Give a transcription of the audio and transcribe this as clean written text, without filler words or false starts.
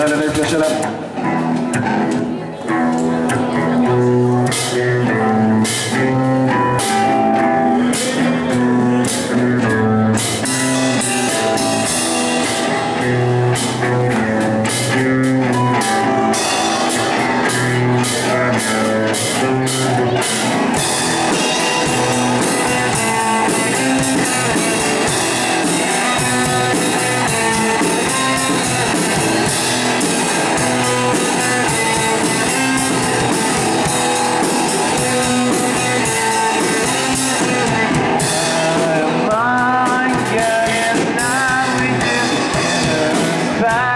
Merhaba arkadaşlar. Bye.